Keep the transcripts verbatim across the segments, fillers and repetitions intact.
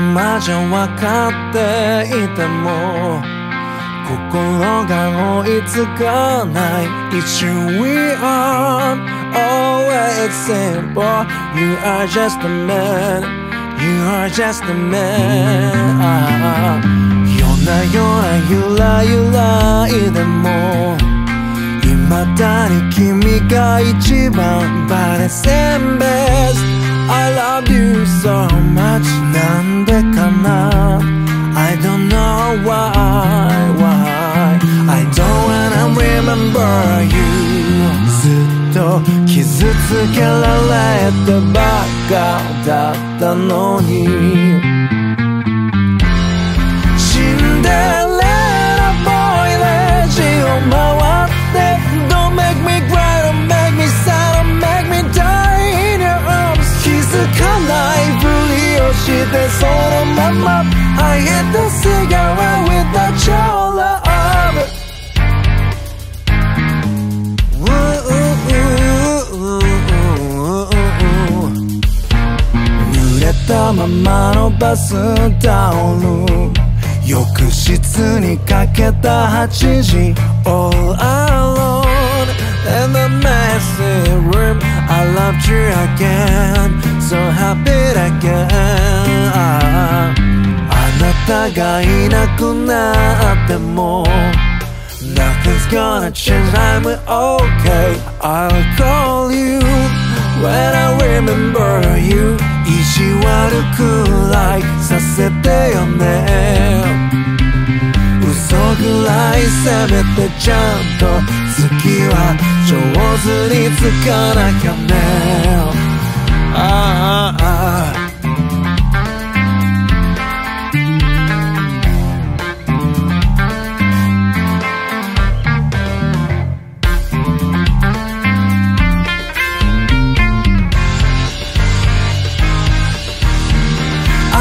頭じゃわかっていても心が追いつかない It's you we are always simple You are just a man You are just a man 夜な夜ゆらゆらいでも未だに君が一番 But it's the best I love you so much なんでかな I don't know why, why I don't wanna remember you ずっと傷つけられてばっかだったのにシンデレラボーイレジを回って Don't make me cry, don't make me sad, don't make me die in your arms気づかないふりをしてそのまま I hit the cigarette without your love濡れたままのバスタオル浴室にかけたはちじ All alone in the messy room I loved you again So happy again あなたがいなくなっても Nothing's gonna change I'm okay I'll call you When I remember you 意地悪くらいさせてよね嘘ぐらいせめてちゃんと月は上手につかなきゃねAh, ah, ah.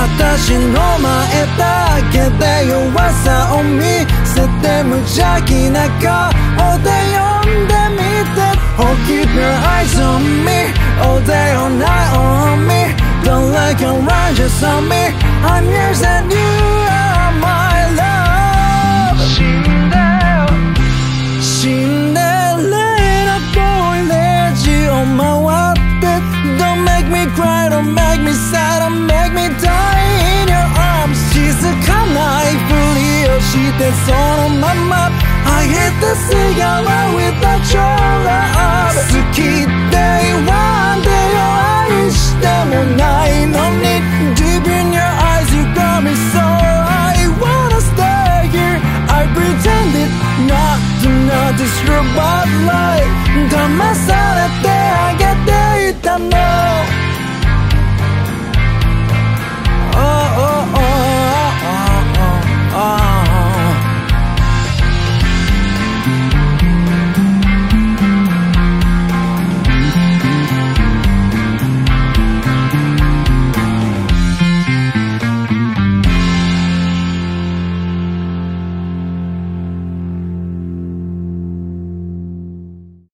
Atashi no mae dake de yuwasa o misete mujaki na kao de yonde mite Oh, keep your eyes on me All day, all night, on me Don't look around, just on me I'm yours and you are my love 死んでよ死んでレイラボーイレジを回って Don't make me cry, don't make me sad Don't make me die in your arms 気づかないふりをしてそのまま I hit the cigarette without your